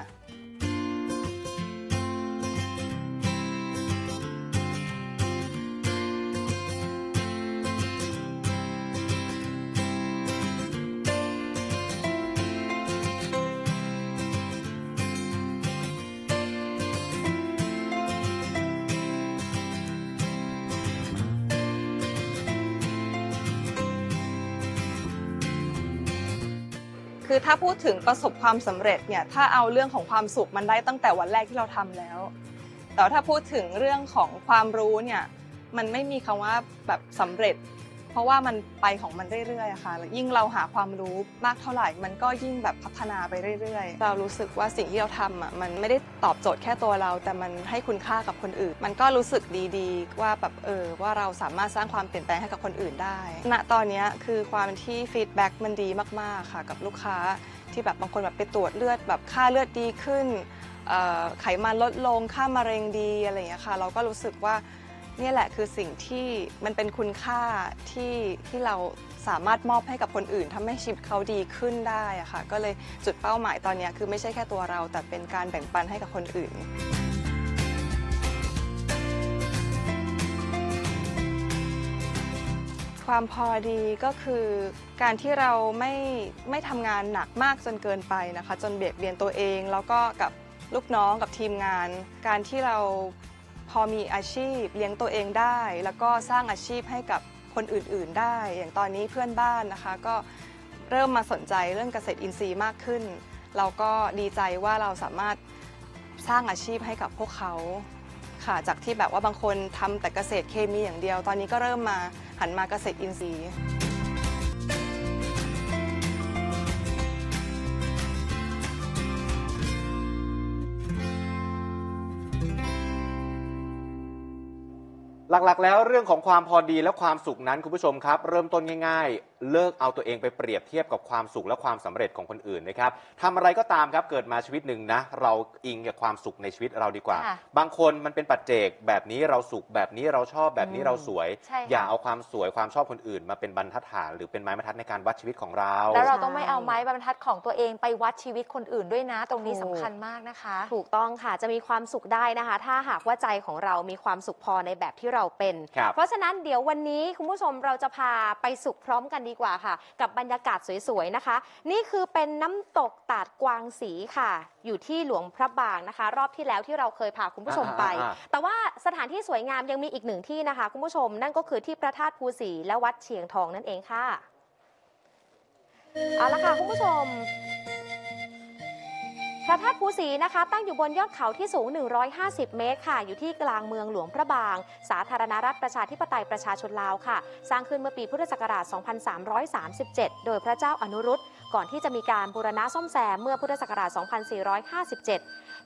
คือถ้าพูดถึงประสบความสำเร็จเนี่ยถ้าเอาเรื่องของความสุขมันได้ตั้งแต่วันแรกที่เราทำแล้วแต่ถ้าพูดถึงเรื่องของความรู้เนี่ยมันไม่มีคำว่าแบบสำเร็จเพราะว่ามันไปของมันเรื่อยๆค่ะยิ่งเราหาความรู้มากเท่าไหร่มันก็ยิ่งแบบพัฒนาไปเรื่อยๆเรารู้สึกว่าสิ่งที่เราทำอ่ะมันไม่ได้ตอบโจทย์แค่ตัวเราแต่มันให้คุณค่ากับคนอื่นมันก็รู้สึกดีๆว่าแบบเออว่าเราสามารถสร้างความเปลี่ยนแปลงให้กับคนอื่นได้ณตอนนี้คือความที่ฟีดแบ็กมันดีมากๆค่ะกับลูกค้าที่แบบบางคนแบบไปตรวจเลือดแบบค่าเลือดดีขึ้นไขมันลดลงค่ามะเร็งดีอะไรอย่างเงี้ยค่ะเราก็รู้สึกว่านี่แหละคือสิ่งที่มันเป็นคุณค่าที่ที่เราสามารถมอบให้กับคนอื่นทำให้ชีวิตเขาดีขึ้นได้อะค่ะก็เลยจุดเป้าหมายตอนนี้คือไม่ใช่แค่ตัวเราแต่เป็นการแบ่งปันให้กับคนอื่นความพอดีก็คือการที่เราไม่ไม่ทำงานหนักมากจนเกินไปนะคะจนเบียดเบียนตัวเองแล้วก็กับลูกน้องกับทีมงานการที่เราพอมีอาชีพเลี้ยงตัวเองได้แล้วก็สร้างอาชีพให้กับคนอื่นๆได้อย่างตอนนี้เพื่อนบ้านนะคะก็เริ่มมาสนใจเรื่องเกษตรอินทรีย์มากขึ้นเราก็ดีใจว่าเราสามารถสร้างอาชีพให้กับพวกเขาค่ะจากที่แบบว่าบางคนทำแต่เกษตรเคมีอย่างเดียวตอนนี้ก็เริ่มมาหันมาเกษตรอินทรีย์หลักๆแล้วเรื่องของความพอดีและความสุขนั้นคุณผู้ชมครับเริ่มต้นง่ายๆเลิกเอาตัวเองไปเปรียบเทียบกับความสุขและความสำเร็จของคนอื่นนะครับทำอะไรก็ตามครับเกิดมาชีวิตหนึ่งนะเราอิงกับความสุขในชีวิตเราดีกว่าบางคนมันเป็นปัจเจกแบบนี้เราสุขแบบนี้เราชอบแบบนี้เราสวยอย่าเอาความสวยความชอบคนอื่นมาเป็นบรรทัดฐานหรือเป็นไม้บรรทัดในการวัดชีวิตของเราแล้วเราต้องไม่เอาไม้บรรทัดของตัวเองไปวัดชีวิตคนอื่นด้วยนะตรงนี้สำคัญมากนะคะถูกต้องค่ะจะมีความสุขได้นะคะถ้าหากว่าใจของเรามีความสุขพอในแบบที่เราเป็นเพราะฉะนั้นเดี๋ยววันนี้คุณผู้ชมเราจะพาไปสุขพร้อมกันดีกว่าค่ะกับบรรยากาศสวยๆนะคะนี่คือเป็นน้ำตกตาดกวางสีค่ะอยู่ที่หลวงพระบางนะคะรอบที่แล้วที่เราเคยพาคุณผู้ชมไปแต่ว่าสถานที่สวยงามยังมีอีกหนึ่งที่นะคะคุณผู้ชมนั่นก็คือที่พระธาตุภูสีและวัดเชียงทองนั่นเองค่ะเอาละค่ะคุณผู้ชมพ พระธาตุภูสีนะคะตั้งอยู่บนยอดเขาที่สูงหนึ่งร้อยห้าสิบเมตรค่ะอยู่ที่กลางเมืองหลวงพระบางสาธารณรัฐประชาธิปไตยประชาชนลาวค่ะสร้างขึ้นเมื่อปีพุทธศักราชสองพันสามร้อยสามสิบเจ็ดโดยพระเจ้าอนุรุตก่อนที่จะมีการบูรณะซ่อมแซมเมื่อพุทธศักราชสองพันสี่ร้อยห้าสิบเจ็ด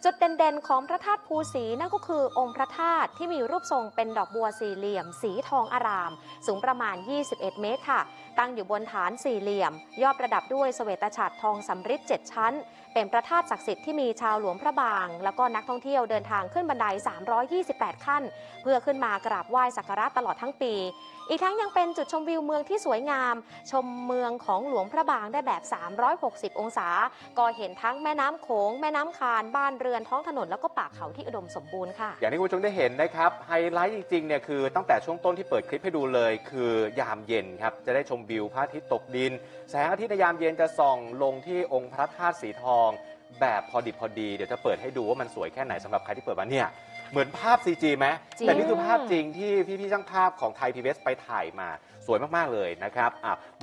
จุดเด่นๆของพระธาตุภูสีนั่นก็คือองค์พระธาตุที่มีรูปทรงเป็นดอกบัวสี่เหลี่ยมสีทองอารามสูงประมาณยี่สิบเอ็ดเมตรค่ะตั้งอยู่บนฐานสี่เหลี่ยมยอดประดับด้วยเสวตฉัตรทองสำริดเจ็ดชั้นเป็นพระธาตุศักดิ์สิทธิ์ที่มีชาวหลวงพระบางแล้วก็นักท่องเที่ยวเดินทางขึ้นบันไดสามร้อยยี่สิบแปดขั้นเพื่อขึ้นมากราบไหว้สักการะตลอดทั้งปีอีกทั้งยังเป็นจุดชมวิวเมืองที่สวยงามชมเมืองของหลวงพระบางได้แบบสามร้อยหกสิบองศาก็เห็นทั้งแม่น้ำโขงแม่น้ำคานบ้านเรือนท้องถนนแล้วก็ป่าเขาที่อุดมสมบูรณ์ค่ะอย่างที่คุณผู้ชมได้เห็นนะครับไฮไลท์จริงๆเนี่ยคือตั้งแต่ช่วงต้นที่เปิดคลิปให้ดูเลยคือยามเย็นครับจะได้ชมวิวพระอาทิตย์ตกดินแสงอาทิตย์ในยามเย็นจะส่องลงที่องค์พระธาตุสีทองแบบพอดีพอดีเดี๋ยวจะเปิดให้ดูว่ามันสวยแค่ไหนสำหรับใครที่เปิดมาเนี่ยเหมือนภาพ ซี จี ไหมแต่นี่คือภาพจริงที่พี่ๆช่างภาพของไทย พี บี เอส ไปถ่ายมาสวยมากๆเลยนะครับ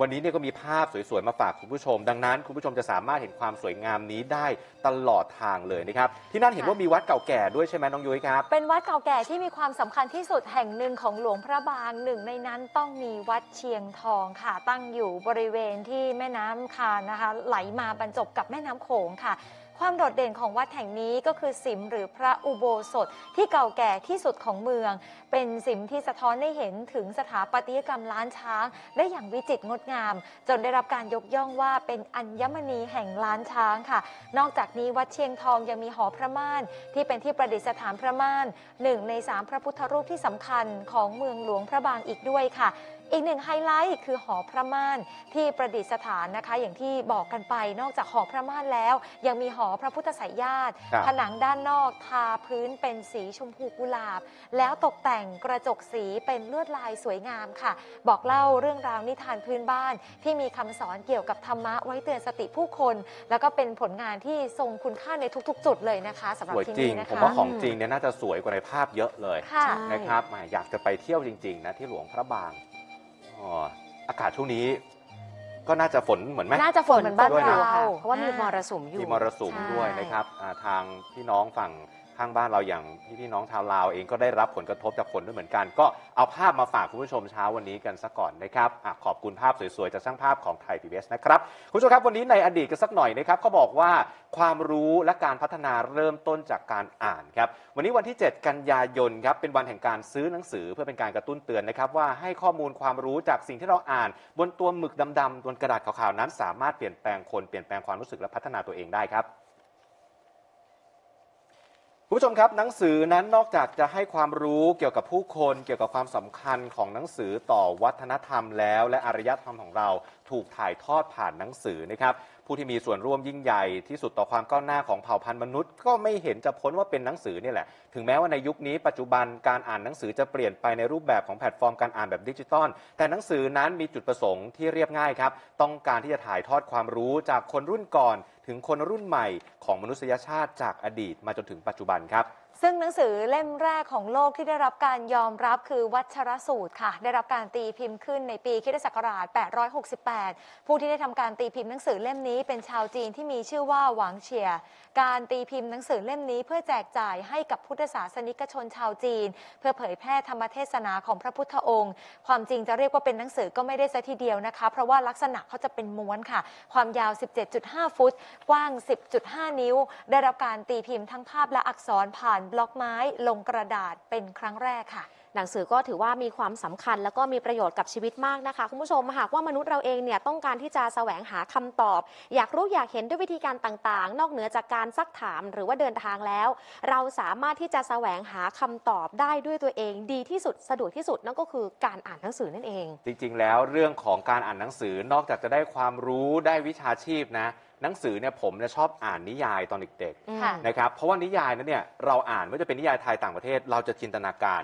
วันนี้เนี่ยก็มีภาพสวยๆมาฝากคุณผู้ชมดังนั้นคุณผู้ชมจะสามารถเห็นความสวยงามนี้ได้ตลอดทางเลยนะครับที่นั่นเห็นว่ามีวัดเก่าแก่ด้วยใช่ไหมน้องยุ้ยครับเป็นวัดเก่าแก่ที่มีความสำคัญที่สุดแห่งหนึ่งของหลวงพระบางหนึ่งในนั้นต้องมีวัดเชียงทองค่ะตั้งอยู่บริเวณที่แม่น้ำคานนะคะไหลมาบรรจบกับแม่น้ำโขงค่ะความโดดเด่นของวัดแห่งนี้ก็คือสิมหรือพระอุโบสถที่เก่าแก่ที่สุดของเมืองเป็นสิมที่สะท้อนให้เห็นถึงสถาปัตยกรรมล้านช้างได้อย่างวิจิตรงดงามจนได้รับการยกย่องว่าเป็นอัญมณีแห่งล้านช้างค่ะนอกจากนี้วัดเชียงทองยังมีหอพระม่านที่เป็นที่ประดิษฐานพระม่านหนึ่งในสามพระพุทธรูปที่สำคัญของเมืองหลวงพระบางอีกด้วยค่ะอีกหนึ่งไฮไลท์คือหอพระม่านที่ประดิษฐานนะคะอย่างที่บอกกันไปนอกจากหอพระม่านแล้วยังมีหอพระพุทธไสยญาติผนังด้านนอกทาพื้นเป็นสีชมพูกุหลาบแล้วตกแต่งกระจกสีเป็นลวดลายสวยงามค่ะบอกเล่าเรื่องราวนิทานพื้นบ้านที่มีคำสอนเกี่ยวกับธรรมะไว้เตือนสติผู้คนแล้วก็เป็นผลงานที่ทรงคุณค่าในทุกๆจุดเลยนะคะสำหรับที่นี่นะคะผมว่าของจริงเนี่ยน่าจะสวยกว่าในภาพเยอะเลยนะครับอยากจะไปเที่ยวจริงๆนะที่หลวงพระบางอากาศช่วงนี้ก็น่าจะฝนเหมือนไหมน่าจะฝนเหมือนบ้านเราเพราะว่ามีมรสุมอยู่มีมรสุมด้วยนะครับทางพี่น้องฝั่งข้างบ้านเราอย่างพี่พี่น้องชาวลาวเองก็ได้รับผลกระทบจากฝนด้วยเหมือนกันก็เอาภาพมาฝากคุณผู้ชมเช้าวันนี้กันซะก่อนนะครับขอบคุณภาพสวยๆจากช่างภาพของไทย พี บี เอส นะครับคุณผู้ชมครับวันนี้ในอดีตกันสักหน่อยนะครับเขาบอกว่าความรู้และการพัฒนาเริ่มต้นจากการอ่านครับวันนี้วันที่เจ็ดกันยายนครับเป็นวันแห่งการซื้อหนังสือเพื่อเป็นการกระตุ้นเตือนนะครับว่าให้ข้อมูลความรู้จากสิ่งที่เราอ่านบนตัวหมึกดำๆบนกระดาษขาวๆนั้นสามารถเปลี่ยนแปลงคนเปลี่ยนแปลงความรู้สึกและพัฒนาตัวเองได้ครับคุณผู้ชมครับหนังสือนั้นนอกจากจะให้ความรู้เกี่ยวกับผู้คนเกี่ยวกับความสำคัญของหนังสือต่อวัฒนธรรมแล้วและอารยธรรมของเราถูกถ่ายทอดผ่านหนังสือนะครับผู้ที่มีส่วนร่วมยิ่งใหญ่ที่สุดต่อความก้าวหน้าของเผ่าพันธุ์มนุษย์ก็ไม่เห็นจะพ้นว่าเป็นหนังสือนี่แหละถึงแม้ว่าในยุคนี้ปัจจุบันการอ่านหนังสือจะเปลี่ยนไปในรูปแบบของแพลตฟอร์มการอ่านแบบดิจิตอลแต่หนังสือนั้นมีจุดประสงค์ที่เรียบง่ายครับต้องการที่จะถ่ายทอดความรู้จากคนรุ่นก่อนถึงคนรุ่นใหม่ของมนุษยชาติจากอดีตมาจนถึงปัจจุบันครับซึ่งหนังสือเล่มแรกของโลกที่ได้รับการยอมรับคือวัชรสูตรค่ะได้รับการตีพิมพ์ขึ้นในปีคริสตศักราชแปดร้อยหกสิบแปดผู้ที่ได้ทำการตีพิมพ์หนังสือเล่มนี้เป็นชาวจีนที่มีชื่อว่าหวังเฉียการตีพิมพ์หนังสือเล่มนี้เพื่อแจกจ่ายให้กับพุทธศาสนิกชนชาวจีนเพื่อเผยแพร่ธรรมเทศนาของพระพุทธองค์ความจริงจะเรียกว่าเป็นหนังสือก็ไม่ได้ซะทีเดียวนะคะเพราะว่าลักษณะเขาจะเป็นม้วนค่ะความยาว สิบเจ็ดจุดห้าฟุตกว้าง สิบจุดห้านิ้วได้รับการตีพิมพ์ทั้งภาพและอักษรผ่านบล็อกไม้ลงกระดาษเป็นครั้งแรกค่ะหนังสือก็ถือว่ามีความสำคัญแล้วก็มีประโยชน์กับชีวิตมากนะคะคุณผู้ชมหากว่ามนุษย์เราเองเนี่ยต้องการที่จะแสวงหาคำตอบอยากรู้อยากเห็นด้วยวิธีการต่างๆนอกเหนือจากการซักถามหรือว่าเดินทางแล้วเราสามารถที่จะแสวงหาคำตอบได้ด้วยตัวเองดีที่สุดสะดวกที่สุดนั่นก็คือการอ่านหนังสือนั่นเองจริงๆแล้วเรื่องของการอ่านหนังสือนอกจากจะได้ความรู้ได้วิชาชีพนะหนังสือเนี่ยผมเนี่ยชอบอ่านนิยายตอนเด็กๆนะครับเพราะว่านิยายนั้นเนี่ยเราอ่านไม่ว่าจะเป็นนิยายไทยต่างประเทศเราจะจินตนาการ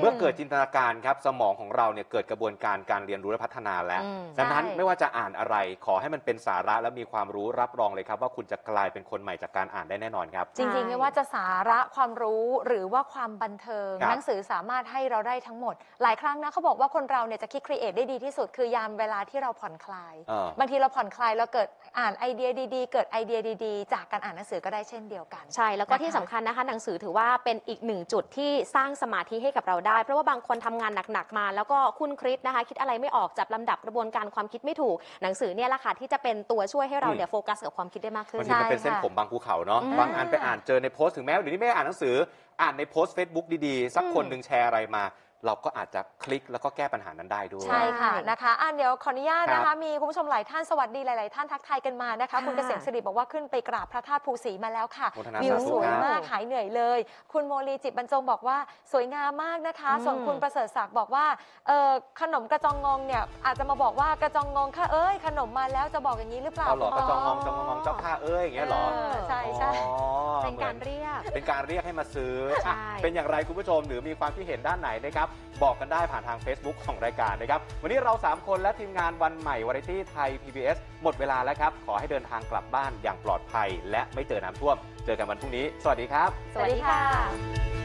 เมื่อเกิดจินตนาการครับสมองของเราเนี่ยเกิดกระบวนการการเรียนรู้และพัฒนาแล้วดังนั้นไม่ว่าจะอ่านอะไรขอให้มันเป็นสาระและมีความรู้รับรองเลยครับว่าคุณจะกลายเป็นคนใหม่จากการอ่านได้แน่นอนครับจริงๆไม่ว่าจะสาระความรู้หรือว่าความบันเทิงหนังสือสามารถให้เราได้ทั้งหมดหลายครั้งนะเขาบอกว่าคนเราเนี่ยจะคิดครีเอทได้ดีที่สุดคือยามเวลาที่เราผ่อนคลายบางทีเราผ่อนคลายเราเกิดอ่านไอเดีย ดีๆเกิดไอเดียดีๆจากการอ่านหนังสือก็ได้เช่นเดียวกันใช่แล้วก็ที่สำคัญนะคะหนังสือถือว่าเป็นอีกหนึ่งจุดที่สร้างสมาธิให้กับเราได้เพราะว่าบางคนทำงานหนักๆมาแล้วก็คุ้นคิดนะคะคิดอะไรไม่ออกจับลำดับกระบวนการความคิดไม่ถูกหนังสือเนี่ยแหละค่ะที่จะเป็นตัวช่วยให้เราเดี๋ยวโฟกัสกับความคิดได้มากขึ้นมันเป็นเส้นผมบางภูเขาเนาะบางอันไปอ่านเจอในโพสต์ถึงแม้เดี๋ยวนี้ไม่ได้อ่านหนังสืออ่านในโพสต์เฟซบุ๊กดีๆสักคนหนึ่งแชร์อะไรมาเราก็อาจจะคลิกแล้วก็แก้ปัญหานั้นได้ด้วยใช่ค่ะนะคะอ่ะเดี๋ยวขออนุญาตนะคะมีคุณผู้ชมหลายท่านสวัสดีหลายๆท่านทักทายกันมานะคะคุณเกษมศิริบอกว่าขึ้นไปกราบพระธาตุภูศรีมาแล้วค่ะวิวสวยมากหายเหนื่อยเลยคุณโมลีจิตบรรจงบอกว่าสวยงามมากนะคะส่วนคุณประเสริฐศักดิ์บอกว่าเออขนมกระจองงองเนี่ยอาจจะมาบอกว่ากระจองงองค่ะเอ้ยขนมมาแล้วจะบอกอย่างนี้หรือเปล่าหรอกระจองงองจองงองเจ้าข้าเอ้ยอย่างเงี้ยหรอใช่ใช่เป็นการเรียกเป็นการเรียกให้มาซื้อเป็นอย่างไรคุณผู้ชมหรือมีความคิดเห็นด้านไหนนะครับบอกกันได้ผ่านทาง Facebook ของรายการนะครับวันนี้เราสามคนและทีมงานวันใหม่วาไรตี้ไทย พี บี เอส หมดเวลาแล้วครับขอให้เดินทางกลับบ้านอย่างปลอดภัยและไม่เจอน้ำท่วมเจอกันวันพรุ่งนี้สวัสดีครับสวัสดีค่ะ